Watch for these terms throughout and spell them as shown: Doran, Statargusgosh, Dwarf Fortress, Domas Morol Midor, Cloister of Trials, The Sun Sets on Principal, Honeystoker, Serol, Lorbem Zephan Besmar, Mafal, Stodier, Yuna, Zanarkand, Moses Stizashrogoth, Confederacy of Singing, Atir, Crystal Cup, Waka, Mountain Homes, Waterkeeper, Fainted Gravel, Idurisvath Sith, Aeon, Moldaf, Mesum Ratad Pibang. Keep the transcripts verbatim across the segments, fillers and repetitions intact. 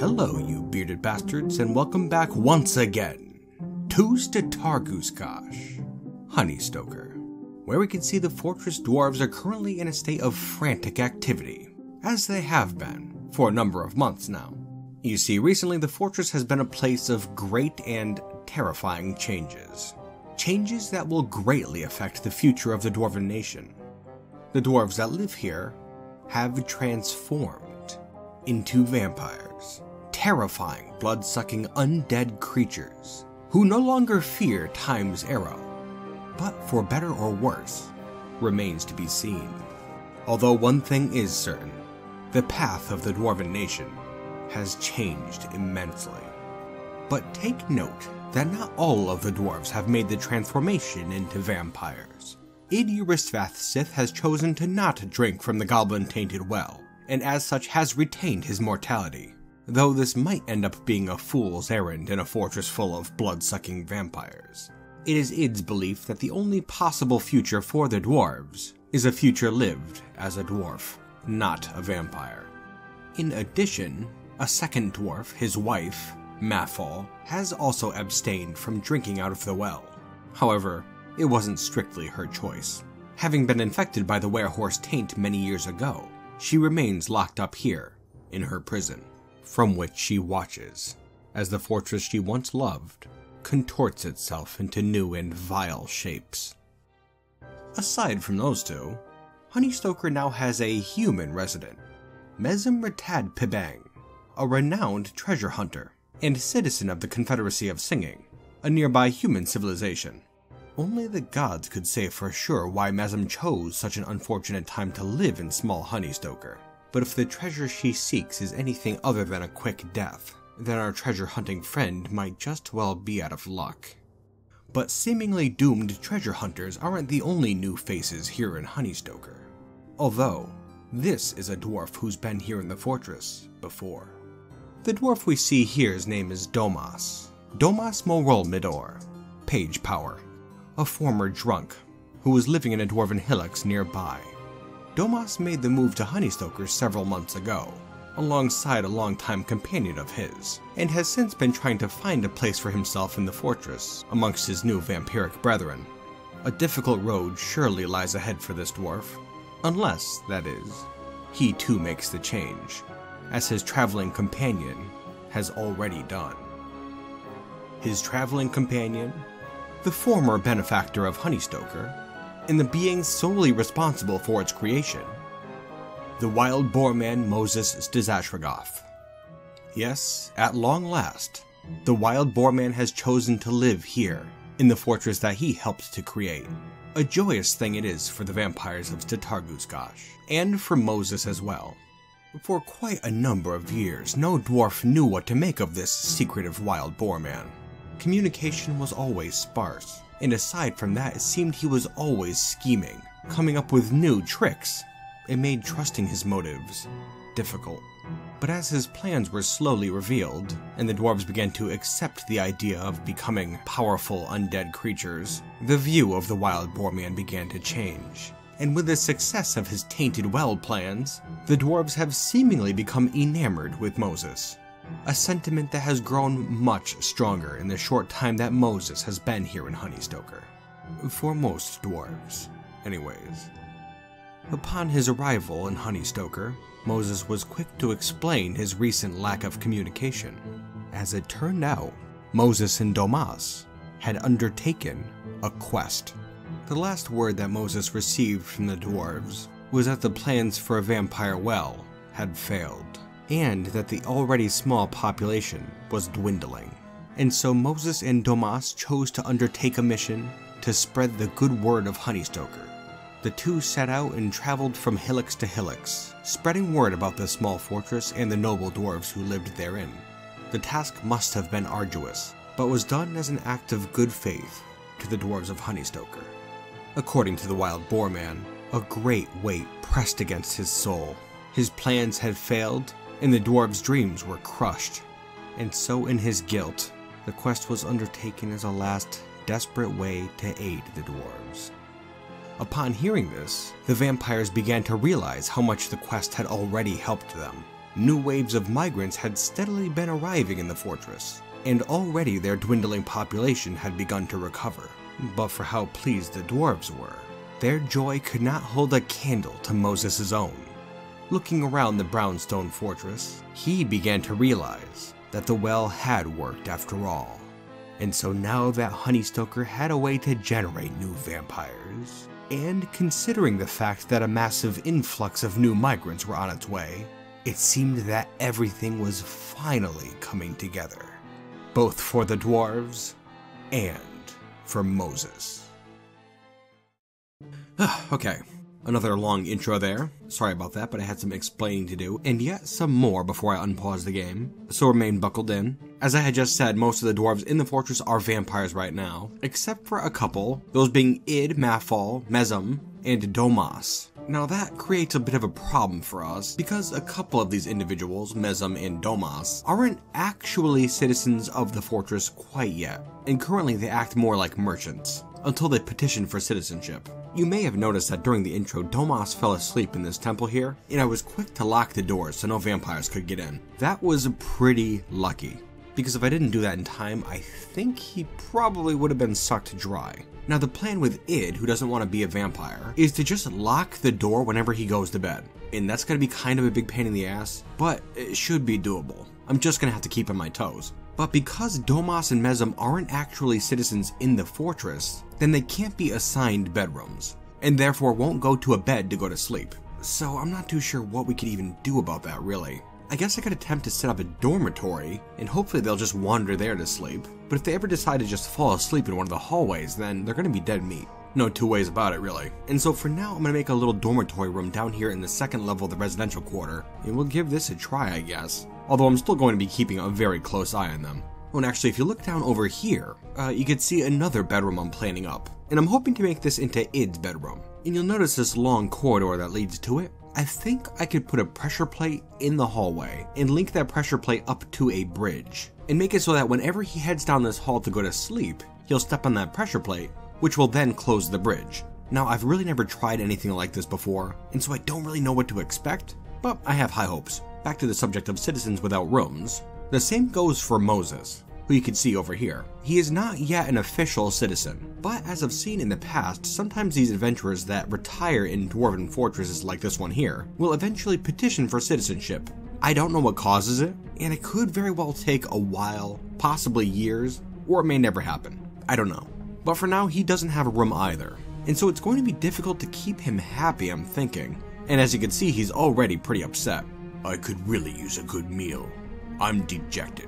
Hello, you bearded bastards, and welcome back once again to Statargusgosh, Honeystoker, where we can see the fortress dwarves are currently in a state of frantic activity, as they have been for a number of months now. You see, recently the fortress has been a place of great and terrifying changes, changes that will greatly affect the future of the dwarven nation. The dwarves that live here have transformed into vampires. Terrifying, blood-sucking, undead creatures who no longer fear time's arrow, but for better or worse, remains to be seen. Although one thing is certain, the path of the dwarven nation has changed immensely. But take note that not all of the dwarves have made the transformation into vampires. Idurisvath Sith has chosen to not drink from the goblin-tainted well, and as such has retained his mortality, though this might end up being a fool's errand in a fortress full of blood-sucking vampires. It is Id's belief that the only possible future for the dwarves is a future lived as a dwarf, not a vampire. In addition, a second dwarf, his wife, Mafal, has also abstained from drinking out of the well. However, it wasn't strictly her choice. Having been infected by the werehorse taint many years ago, she remains locked up here, in her prison, from which she watches as the fortress she once loved contorts itself into new and vile shapes. Aside from those two, Honeystoker now has a human resident, Mesum Ratad Pibang, a renowned treasure hunter and citizen of the Confederacy of Singing, a nearby human civilization. Only the gods could say for sure why Mesum chose such an unfortunate time to live in small Honeystoker, but if the treasure she seeks is anything other than a quick death, then our treasure-hunting friend might just well be out of luck. But seemingly doomed treasure hunters aren't the only new faces here in Honeystoker, although this is a dwarf who's been here in the fortress before. The dwarf we see here's name is Domas, Domas Morol Midor, Page Power, a former drunk who was living in a dwarven hillocks nearby. Domas made the move to Honeystoker several months ago, alongside a longtime companion of his, and has since been trying to find a place for himself in the fortress amongst his new vampiric brethren. A difficult road surely lies ahead for this dwarf, unless, that is, he too makes the change, as his traveling companion has already done. His traveling companion, the former benefactor of Honeystoker, and the being solely responsible for its creation, the wild boar man Moses Stizashrogoth. Yes, at long last, the wild boar man has chosen to live here, in the fortress that he helped to create. A joyous thing it is for the vampires of Statargusgosh, and for Moses as well. For quite a number of years, no dwarf knew what to make of this secretive wild boar man. Communication was always sparse, and aside from that, it seemed he was always scheming, coming up with new tricks. It made trusting his motives difficult. But as his plans were slowly revealed, and the dwarves began to accept the idea of becoming powerful undead creatures, the view of the wild boar man began to change. And with the success of his tainted well plans, the dwarves have seemingly become enamored with Moses, a sentiment that has grown much stronger in the short time that Moses has been here in Honeystoker. For most dwarves, anyways. Upon his arrival in Honeystoker, Moses was quick to explain his recent lack of communication. As it turned out, Moses and Domas had undertaken a quest. The last word that Moses received from the dwarves was that the plans for a vampire well had failed, and that the already small population was dwindling. And so Moses and Domas chose to undertake a mission to spread the good word of Honeystoker. The two set out and traveled from hillocks to hillocks, spreading word about the small fortress and the noble dwarves who lived therein. The task must have been arduous, but was done as an act of good faith to the dwarves of Honeystoker. According to the wild boar man, a great weight pressed against his soul. His plans had failed, and the dwarves' dreams were crushed. And so in his guilt, the quest was undertaken as a last, desperate way to aid the dwarves. Upon hearing this, the vampires began to realize how much the quest had already helped them, new waves of migrants had steadily been arriving in the fortress, and already their dwindling population had begun to recover. But for how pleased the dwarves were, their joy could not hold a candle to Moses' own. Looking around the brownstone fortress, he began to realize that the well had worked after all. And so now that Honeystoker had a way to generate new vampires, and considering the fact that a massive influx of new migrants were on its way, it seemed that everything was finally coming together, both for the dwarves and for Moses. Okay, another long intro there. Sorry about that, but I had some explaining to do, and yet some more before I unpause the game, so remain buckled in. As I had just said, most of the dwarves in the fortress are vampires right now, except for a couple, those being Id, Mafal, Mesum, and Domas. Now that creates a bit of a problem for us, because a couple of these individuals, Mesum and Domas, aren't actually citizens of the fortress quite yet, and currently they act more like merchants, until they petition for citizenship. You may have noticed that during the intro, Domas fell asleep in this temple here, and I was quick to lock the doors so no vampires could get in. That was pretty lucky, because if I didn't do that in time, I think he probably would have been sucked dry. Now the plan with Id, who doesn't want to be a vampire, is to just lock the door whenever he goes to bed. And that's going to be kind of a big pain in the ass, but it should be doable. I'm just going to have to keep on my toes. But because Domas and Mesum aren't actually citizens in the fortress, then they can't be assigned bedrooms, and therefore won't go to a bed to go to sleep. So I'm not too sure what we could even do about that, really. I guess I could attempt to set up a dormitory, and hopefully they'll just wander there to sleep, but if they ever decide to just fall asleep in one of the hallways, then they're going to be dead meat. No two ways about it, really. And so for now, I'm going to make a little dormitory room down here in the second level of the residential quarter, and we'll give this a try, I guess. Although I'm still going to be keeping a very close eye on them. Oh, and actually, if you look down over here, uh, you can see another bedroom I'm planning up, and I'm hoping to make this into Id's bedroom. And you'll notice this long corridor that leads to it. I think I could put a pressure plate in the hallway and link that pressure plate up to a bridge and make it so that whenever he heads down this hall to go to sleep, he'll step on that pressure plate, which will then close the bridge. Now, I've really never tried anything like this before, and so I don't really know what to expect, but I have high hopes. Back to the subject of citizens without rooms, the same goes for Moses, who you can see over here. He is not yet an official citizen, but as I've seen in the past, sometimes these adventurers that retire in dwarven fortresses like this one here will eventually petition for citizenship. I don't know what causes it, and it could very well take a while, possibly years, or it may never happen. I don't know. But for now, he doesn't have a room either, and so it's going to be difficult to keep him happy, I'm thinking. And as you can see, he's already pretty upset. I could really use a good meal. I'm dejected.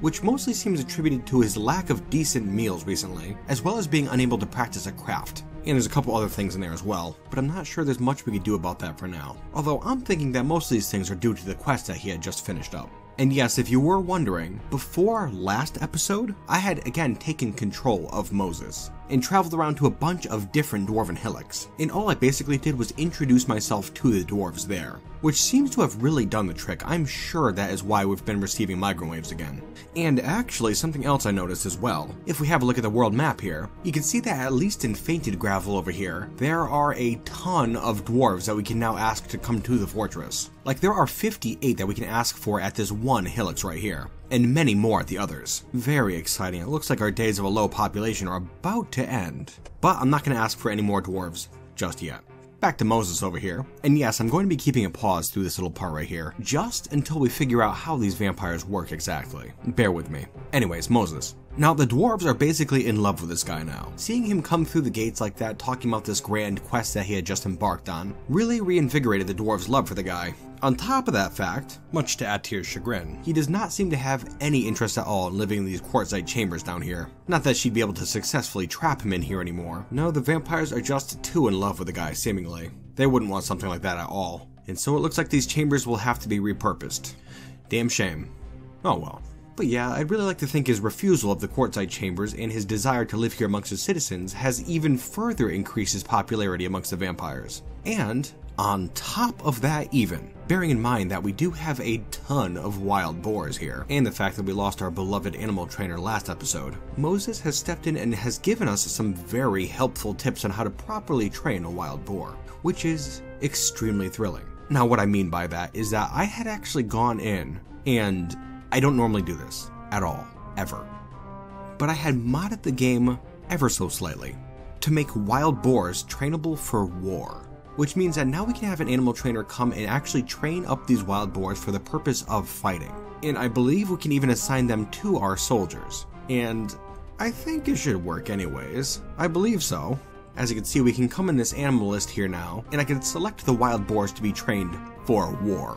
Which mostly seems attributed to his lack of decent meals recently, as well as being unable to practice a craft. And there's a couple other things in there as well, but I'm not sure there's much we could do about that for now. Although I'm thinking that most of these things are due to the quest that he had just finished up. And yes, if you were wondering, before last episode, I had again taken control of Moses and traveled around to a bunch of different dwarven hillocks, and all I basically did was introduce myself to the dwarves there, which seems to have really done the trick. I'm sure that is why we've been receiving migrant waves again. And actually, something else I noticed as well. If we have a look at the world map here, you can see that at least in Fainted Gravel over here, there are a ton of dwarves that we can now ask to come to the fortress. Like, there are fifty-eight that we can ask for at this one hillock right here, and many more at the others. Very exciting. It looks like our days of a low population are about to end. But I'm not going to ask for any more dwarves just yet. Back to Moses over here, and yes, I'm going to be keeping a pause through this little part right here, just until we figure out how these vampires work exactly. Bear with me. Anyways, Moses. Now, the dwarves are basically in love with this guy now. Seeing him come through the gates like that, talking about this grand quest that he had just embarked on, really reinvigorated the dwarves' love for the guy. On top of that fact, much to Atir's chagrin, he does not seem to have any interest at all in living in these quartzite chambers down here. Not that she'd be able to successfully trap him in here anymore. No, the vampires are just too in love with the guy, seemingly. They wouldn't want something like that at all. And so it looks like these chambers will have to be repurposed. Damn shame. Oh well. But yeah, I'd really like to think his refusal of the quartzite chambers and his desire to live here amongst his citizens has even further increased his popularity amongst the vampires. And on top of that even, bearing in mind that we do have a ton of wild boars here, and the fact that we lost our beloved animal trainer last episode, Moses has stepped in and has given us some very helpful tips on how to properly train a wild boar, which is extremely thrilling. Now, what I mean by that is that I had actually gone in, and I don't normally do this at all, ever, but I had modded the game ever so slightly to make wild boars trainable for war, which means that now we can have an animal trainer come and actually train up these wild boars for the purpose of fighting. And I believe we can even assign them to our soldiers. And I think it should work anyways. I believe so. As you can see, we can come in this animal list here now, and I can select the wild boars to be trained for war,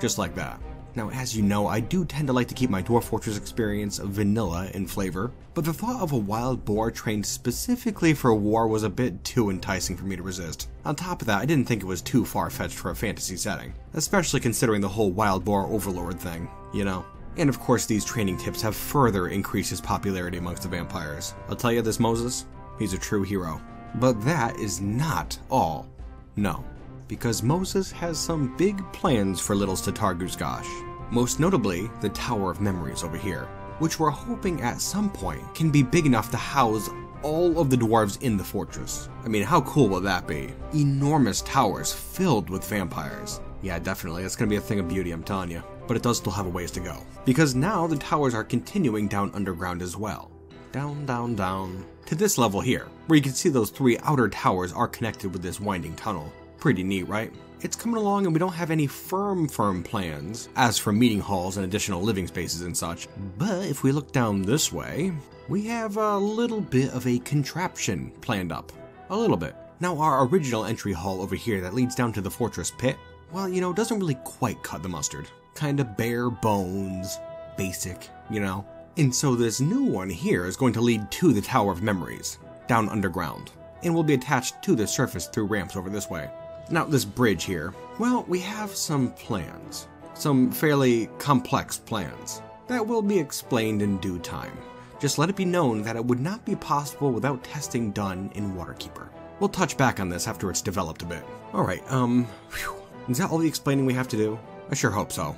just like that. Now, as you know, I do tend to like to keep my Dwarf Fortress experience vanilla in flavor, but the thought of a wild boar trained specifically for war was a bit too enticing for me to resist. On top of that, I didn't think it was too far-fetched for a fantasy setting, especially considering the whole wild boar overlord thing, you know? And of course, these training tips have further increased his popularity amongst the vampires. I'll tell you this, Moses, he's a true hero. But that is not all. No, because Moses has some big plans for little Statargusgosh. Most notably, the Tower of Memories over here, which we're hoping at some point can be big enough to house all of the dwarves in the fortress. I mean, how cool will that be? Enormous towers filled with vampires. Yeah, definitely, that's gonna be a thing of beauty, I'm telling you. But it does still have a ways to go, because now the towers are continuing down underground as well. Down, down, down, to this level here, where you can see those three outer towers are connected with this winding tunnel. Pretty neat, right? It's coming along, and we don't have any firm, firm plans as for meeting halls and additional living spaces and such. But if we look down this way, we have a little bit of a contraption planned up. A little bit. Now, our original entry hall over here that leads down to the fortress pit, well, you know, doesn't really quite cut the mustard. Kind of bare bones, basic, you know? And so this new one here is going to lead to the Tower of Memories, down underground, and will be attached to the surface through ramps over this way. Now this bridge here, well, we have some plans, some fairly complex plans, that will be explained in due time. Just let it be known that it would not be possible without testing done in Waterkeeper. We'll touch back on this after it's developed a bit. Alright, um, whew, is that all the explaining we have to do? I sure hope so.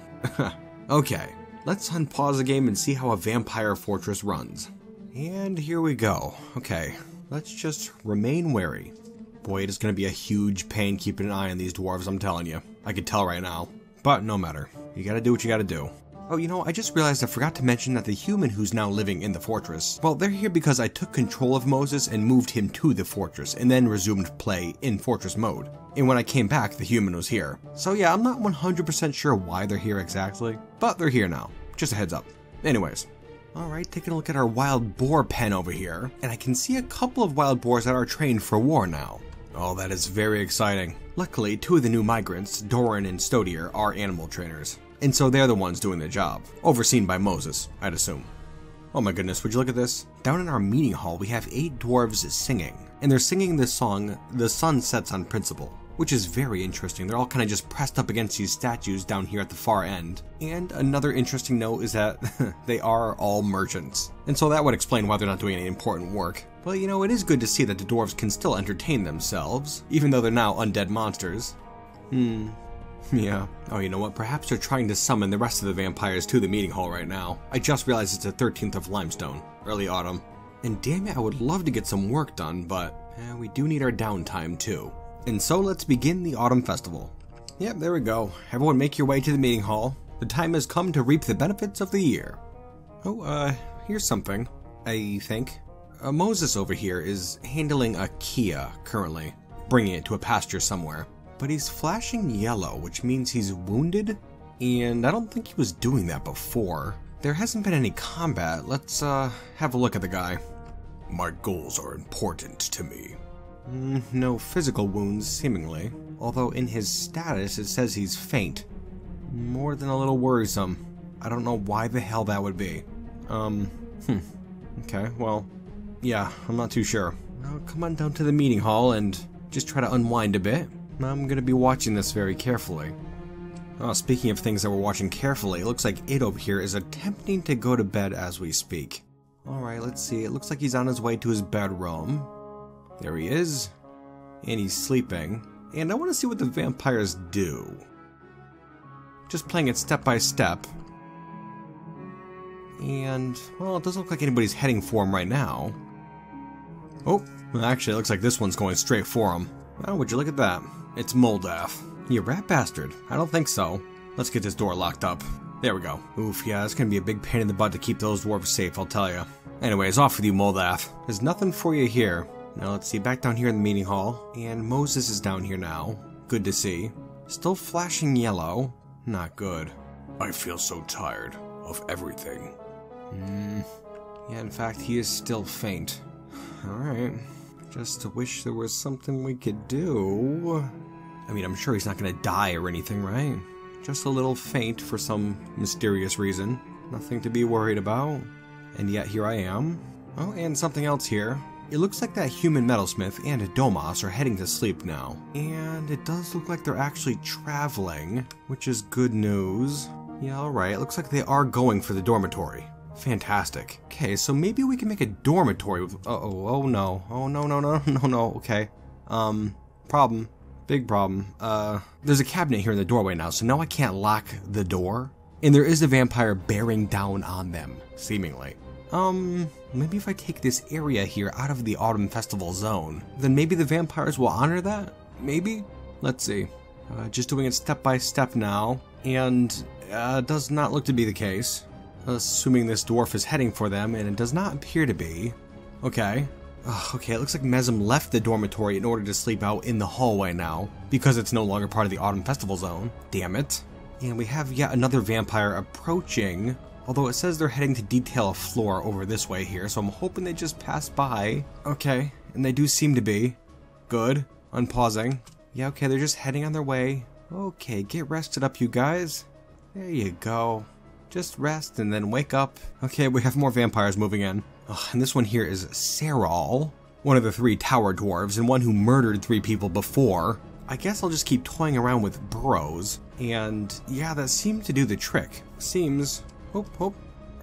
Okay. Let's unpause the game and see how a vampire fortress runs. And here we go. Okay, let's just remain wary. Boy, it is going to be a huge pain keeping an eye on these dwarves, I'm telling you. I can tell right now. But no matter. You gotta do what you gotta do. Oh, you know, I just realized I forgot to mention that the human who's now living in the fortress, well, they're here because I took control of Moses and moved him to the fortress, and then resumed play in fortress mode. And when I came back, the human was here. So yeah, I'm not one hundred percent sure why they're here exactly, but they're here now. Just a heads up. Anyways. Alright, taking a look at our wild boar pen over here, and I can see a couple of wild boars that are trained for war now. Oh, that is very exciting. Luckily, two of the new migrants, Doran and Stodier, are animal trainers, and so they're the ones doing the job, overseen by Moses, I'd assume. Oh my goodness, would you look at this? Down in our meeting hall, we have eight dwarves singing, and they're singing this song, The Sun Sets on Principal, which is very interesting. They're all kind of just pressed up against these statues down here at the far end. And another interesting note is that they are all merchants, and so that would explain why they're not doing any important work. But you know, it is good to see that the dwarves can still entertain themselves, even though they're now undead monsters. Hmm. Yeah. Oh, you know what? Perhaps they're trying to summon the rest of the vampires to the meeting hall right now. I just realized it's the thirteenth of Limestone, early autumn. And damn it, I would love to get some work done, but eh, we do need our downtime too. And so let's begin the Autumn Festival. Yep, there we go. Everyone make your way to the meeting hall. The time has come to reap the benefits of the year. Oh, uh, here's something, I think. Uh, Moses over here is handling a Kia currently, bringing it to a pasture somewhere. But he's flashing yellow, which means he's wounded, and I don't think he was doing that before. There hasn't been any combat. Let's uh, have a look at the guy. My goals are important to me. Mm, no physical wounds, seemingly, although in his status it says he's faint. More than a little worrisome. I don't know why the hell that would be. Um, hmm. Okay, well, yeah, I'm not too sure. I'll come on down to the meeting hall and just try to unwind a bit. I'm going to be watching this very carefully. Oh, speaking of things that we're watching carefully, it looks like it over here is attempting to go to bed as we speak. Alright, let's see. It looks like he's on his way to his bedroom. There he is. And he's sleeping. And I want to see what the vampires do. Just playing it step by step. And, well, it doesn't look like anybody's heading for him right now. Oh, well, actually, it looks like this one's going straight for him. Oh, would you look at that? It's Moldaf. You rat bastard. I don't think so. Let's get this door locked up. There we go. Oof, yeah, it's gonna be a big pain in the butt to keep those dwarves safe, I'll tell ya. Anyways, off with you, Moldaf. There's nothing for you here. Now, let's see, back down here in the meeting hall. And Moses is down here now. Good to see. Still flashing yellow. Not good. I feel so tired of everything. Hmm. Yeah, in fact, he is still faint. Alright. Just wish there was something we could do. I mean, I'm sure he's not gonna die or anything, right? Just a little faint for some mysterious reason. Nothing to be worried about. And yet, here I am. Oh, and something else here. It looks like that human metalsmith and a Domas are heading to sleep now. And it does look like they're actually traveling, which is good news. Yeah, alright, it looks like they are going for the dormitory. Fantastic. Okay, so maybe we can make a dormitory with- uh-oh, oh no. Oh no, no, no, no, no, okay. Um, problem. Big problem. Uh, there's a cabinet here in the doorway now, so now I can't lock the door. And there is a vampire bearing down on them, seemingly. Um, maybe if I take this area here out of the Autumn Festival zone, then maybe the vampires will honor that? Maybe? Let's see. Uh, just doing it step by step now, and uh, does not look to be the case. Assuming this dwarf is heading for them, and it does not appear to be. Okay. Ugh, okay, it looks like Mesum left the dormitory in order to sleep out in the hallway now, because it's no longer part of the Autumn Festival zone. Damn it. And we have yet another vampire approaching. Although it says they're heading to detail a floor over this way here, so I'm hoping they just pass by. Okay, and they do seem to be. Good. Unpausing. Yeah, okay, they're just heading on their way. Okay, get rested up, you guys. There you go. Just rest and then wake up. Okay, we have more vampires moving in. Ugh, and this one here is Serol, one of the three tower dwarves, and one who murdered three people before. I guess I'll just keep toying around with burrows. And yeah, that seemed to do the trick. Seems... Hope, hope.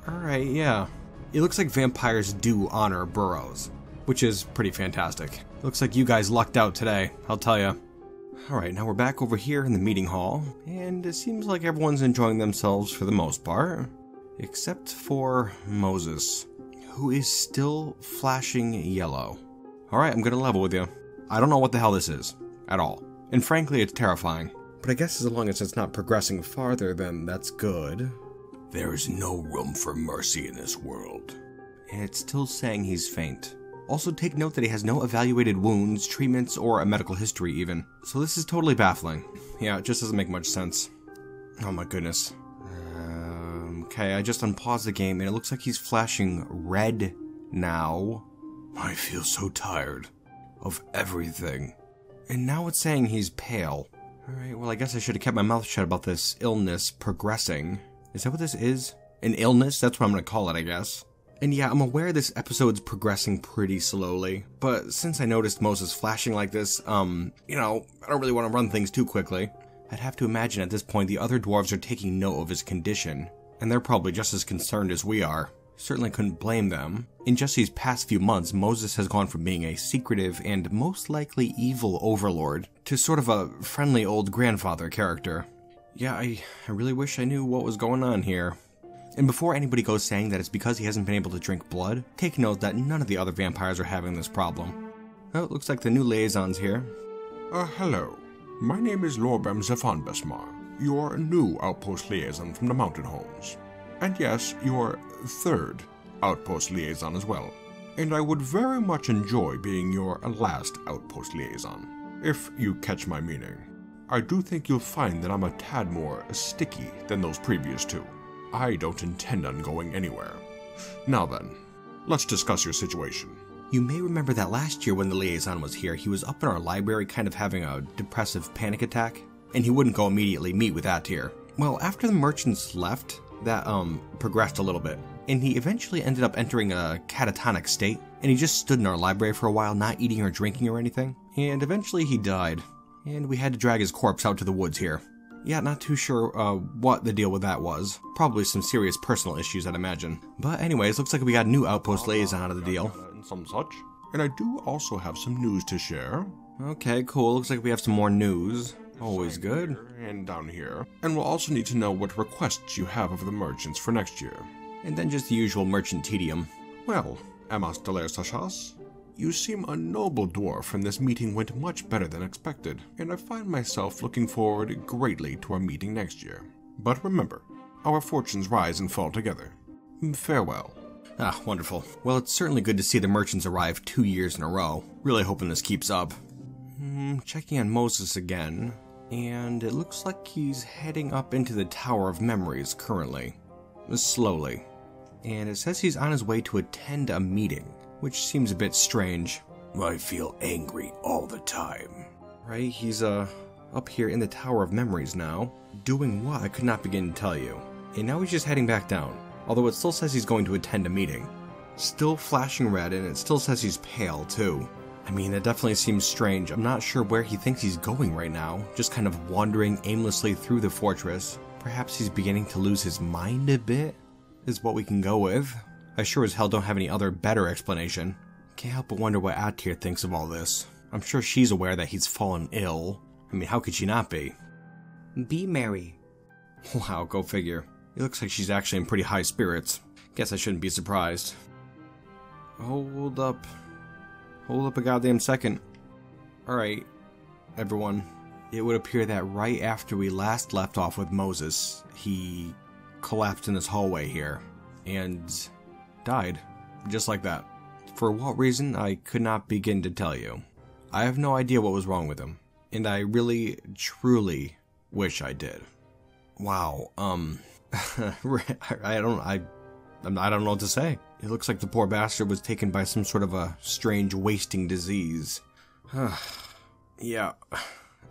Alright, yeah. It looks like vampires do honor burrows, which is pretty fantastic. Looks like you guys lucked out today, I'll tell ya. Alright, now we're back over here in the meeting hall, and it seems like everyone's enjoying themselves for the most part. Except for Moses, who is still flashing yellow. Alright, I'm gonna level with you. I don't know what the hell this is, at all. And frankly, it's terrifying. But I guess as long as it's not progressing farther, then that's good. There is no room for mercy in this world. And it's still saying he's faint. Also take note that he has no evaluated wounds, treatments, or a medical history even. So this is totally baffling. Yeah, it just doesn't make much sense. Oh my goodness. Um, okay, I just unpaused the game and it looks like he's flashing red now. I feel so tired of everything. And now it's saying he's pale. Alright, well I guess I should have kept my mouth shut about this illness progressing. Is that what this is? An illness? That's what I'm gonna call it, I guess. And yeah, I'm aware this episode's progressing pretty slowly, but since I noticed Moses flashing like this, um, you know, I don't really want to run things too quickly. I'd have to imagine at this point the other dwarves are taking note of his condition, and they're probably just as concerned as we are. Certainly couldn't blame them. In just these past few months, Moses has gone from being a secretive and most likely evil overlord to sort of a friendly old grandfather character. Yeah, I, I really wish I knew what was going on here. And before anybody goes saying that it's because he hasn't been able to drink blood, take note that none of the other vampires are having this problem. Oh, it looks like the new liaison's here. Uh, hello. My name is Lorbem Zephan Besmar, your new outpost liaison from the Mountain Homes. And yes, your third outpost liaison as well. And I would very much enjoy being your last outpost liaison, if you catch my meaning. I do think you'll find that I'm a tad more sticky than those previous two. I don't intend on going anywhere. Now then, let's discuss your situation. You may remember that last year when the liaison was here, he was up in our library kind of having a depressive panic attack, and he wouldn't go immediately meet with Atir. Well, after the merchants left, that um progressed a little bit, and he eventually ended up entering a catatonic state, and he just stood in our library for a while, not eating or drinking or anything, and eventually he died. And we had to drag his corpse out to the woods here. Yeah, not too sure uh, what the deal with that was. Probably some serious personal issues, I'd imagine. But anyways, looks like we got a new outpost liaison out of the deal. And some such. And I do also have some news to share. Okay, cool. Looks like we have some more news. Always good. And down here. And we'll also need to know what requests you have of the merchants for next year. And then just the usual merchant tedium. Well, amas deler sachas? You seem a noble dwarf, and this meeting went much better than expected, and I find myself looking forward greatly to our meeting next year. But remember, our fortunes rise and fall together. Farewell. Ah, wonderful. Well, it's certainly good to see the merchants arrive two years in a row. Really hoping this keeps up. Mm, checking on Moses again, and it looks like he's heading up into the Tower of Memories currently. Slowly. And it says he's on his way to attend a meeting, which seems a bit strange. I feel angry all the time. Right? He's, uh, up here in the Tower of Memories now. Doing what? I could not begin to tell you. And now he's just heading back down. Although it still says he's going to attend a meeting. Still flashing red, and it still says he's pale, too. I mean, that definitely seems strange. I'm not sure where he thinks he's going right now. Just kind of wandering aimlessly through the fortress. Perhaps he's beginning to lose his mind a bit, is what we can go with. I sure as hell don't have any other better explanation. Can't help but wonder what Atir thinks of all this. I'm sure she's aware that he's fallen ill. I mean, how could she not be? Be merry. Wow, go figure. It looks like she's actually in pretty high spirits. Guess I shouldn't be surprised. Hold up. Hold up a goddamn second. Alright, everyone. It would appear that right after we last left off with Moses, he collapsed in this hallway here, and died. Just like that. For what reason, I could not begin to tell you. I have no idea what was wrong with him, and I really, truly wish I did. Wow, um... I don't I, I don't know what to say. It looks like the poor bastard was taken by some sort of a strange wasting disease. Yeah,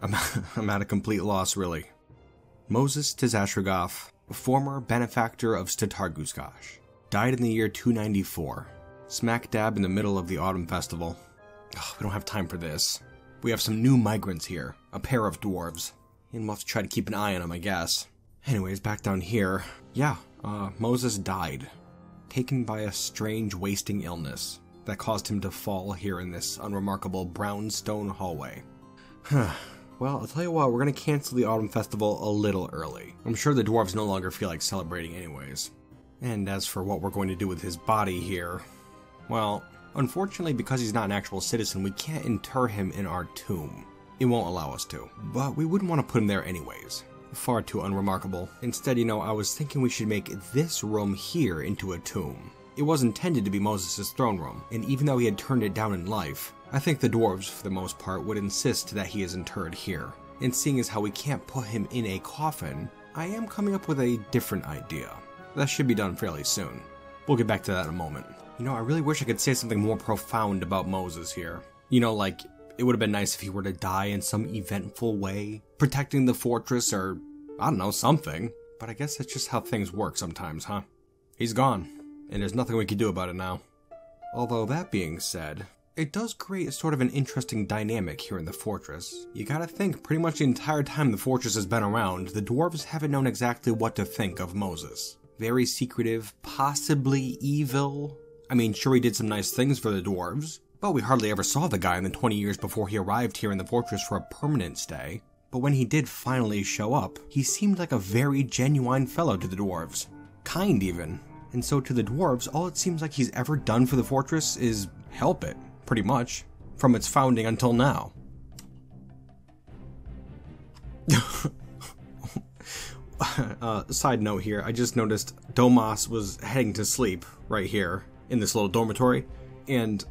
I'm, I'm at a complete loss, really. Moses Stizashrogoth, former benefactor of Statargusgosh, died in the year two ninety-four, smack dab in the middle of the autumn festival. Ugh, we don't have time for this. We have some new migrants here, a pair of dwarves, and we'll have to try to keep an eye on them, I guess. Anyways, back down here. Yeah, uh, Moses died, taken by a strange wasting illness that caused him to fall here in this unremarkable brownstone hallway. Well, I'll tell you what, we're gonna cancel the Autumn Festival a little early. I'm sure the dwarves no longer feel like celebrating anyways. And as for what we're going to do with his body here, well, unfortunately, because he's not an actual citizen, we can't inter him in our tomb. It won't allow us to, but we wouldn't want to put him there anyways. Far too unremarkable. Instead, you know, I was thinking we should make this room here into a tomb. It was intended to be Moses' throne room, and even though he had turned it down in life, I think the dwarves, for the most part, would insist that he is interred here. And seeing as how we can't put him in a coffin, I am coming up with a different idea. That should be done fairly soon. We'll get back to that in a moment. You know, I really wish I could say something more profound about Moses here. You know, like, it would have been nice if he were to die in some eventful way, protecting the fortress or, I don't know, something. But I guess that's just how things work sometimes, huh? He's gone, and there's nothing we can do about it now. Although that being said, it does create sort of an interesting dynamic here in the fortress. You gotta think, pretty much the entire time the fortress has been around, the dwarves haven't known exactly what to think of Moses. Very secretive, possibly evil. I mean, sure, he did some nice things for the dwarves, but we hardly ever saw the guy in the twenty years before he arrived here in the fortress for a permanent stay. But when he did finally show up, he seemed like a very genuine fellow to the dwarves. Kind, even. And so to the dwarves, all it seems like he's ever done for the fortress is help it, pretty much, from its founding until now. uh, side note here, I just noticed Domas was heading to sleep right here in this little dormitory, and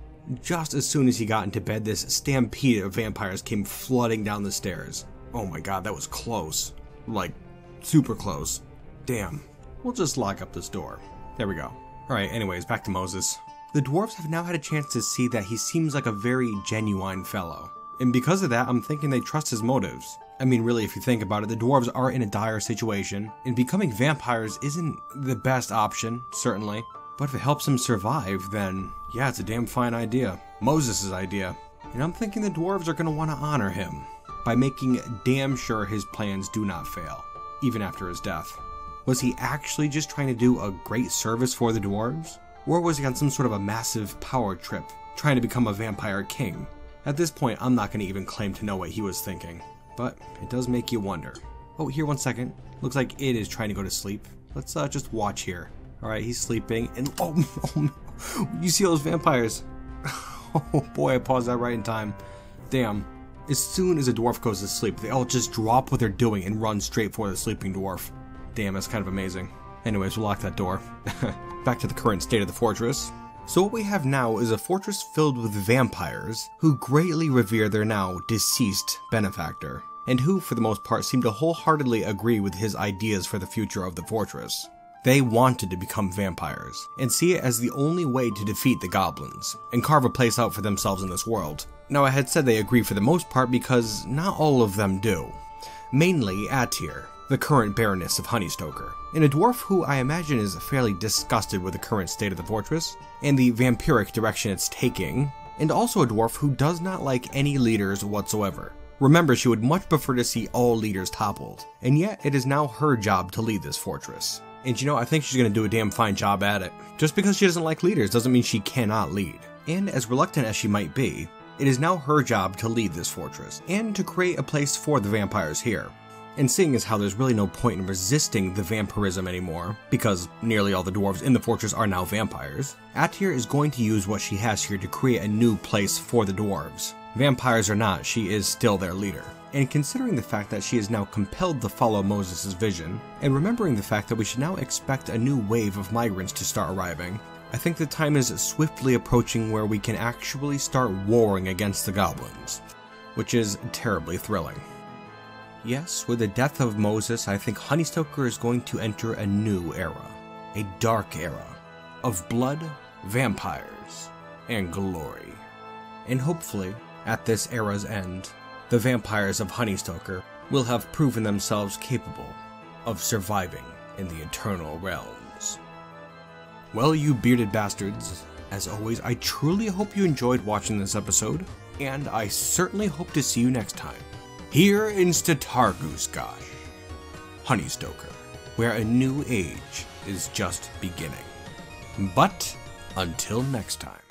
just as soon as he got into bed, this stampede of vampires came flooding down the stairs. Oh my god, that was close. Like, super close. Damn. We'll just lock up this door. There we go. Alright, anyways, back to Moses. The dwarves have now had a chance to see that he seems like a very genuine fellow. And because of that, I'm thinking they trust his motives. I mean, really, if you think about it, the dwarves are in a dire situation, and becoming vampires isn't the best option, certainly. But if it helps him survive, then yeah, it's a damn fine idea. Moses' idea. And I'm thinking the dwarves are going to want to honor him by making damn sure his plans do not fail, even after his death. Was he actually just trying to do a great service for the dwarves? Or was he on some sort of a massive power trip, trying to become a vampire king? At this point, I'm not going to even claim to know what he was thinking, but it does make you wonder. Oh, here, one second. Looks like it is trying to go to sleep. Let's uh, just watch here. Alright, he's sleeping, and oh, oh, you see all those vampires. Oh boy, I paused that right in time. Damn. As soon as a dwarf goes to sleep, they all just drop what they're doing and run straight for the sleeping dwarf. Damn, that's kind of amazing. Anyways, we'll lock that door. Back to the current state of the fortress. So what we have now is a fortress filled with vampires who greatly revere their now deceased benefactor, and who for the most part seem to wholeheartedly agree with his ideas for the future of the fortress. They wanted to become vampires, and see it as the only way to defeat the goblins, and carve a place out for themselves in this world. Now I had said they agree for the most part because not all of them do. Mainly Atir, the current Baroness of Honeystoker, and a dwarf who I imagine is fairly disgusted with the current state of the fortress, and the vampiric direction it's taking, and also a dwarf who does not like any leaders whatsoever. Remember, she would much prefer to see all leaders toppled, and yet it is now her job to lead this fortress. And you know, I think she's going to do a damn fine job at it. Just because she doesn't like leaders doesn't mean she cannot lead. And as reluctant as she might be, it is now her job to lead this fortress, and to create a place for the vampires here. And seeing as how there's really no point in resisting the vampirism anymore, because nearly all the dwarves in the fortress are now vampires, Atir is going to use what she has here to create a new place for the dwarves. Vampires or not, she is still their leader. And considering the fact that she is now compelled to follow Moses' vision, and remembering the fact that we should now expect a new wave of migrants to start arriving, I think the time is swiftly approaching where we can actually start warring against the goblins, which is terribly thrilling. Yes, with the death of Moses, I think Honeystoker is going to enter a new era, a dark era, of blood, vampires, and glory. And hopefully, at this era's end, the vampires of Honeystoker will have proven themselves capable of surviving in the eternal realms. Well, you bearded bastards, as always, I truly hope you enjoyed watching this episode, and I certainly hope to see you next time, here in Statargusgosh, Honeystoker, where a new age is just beginning. But until next time.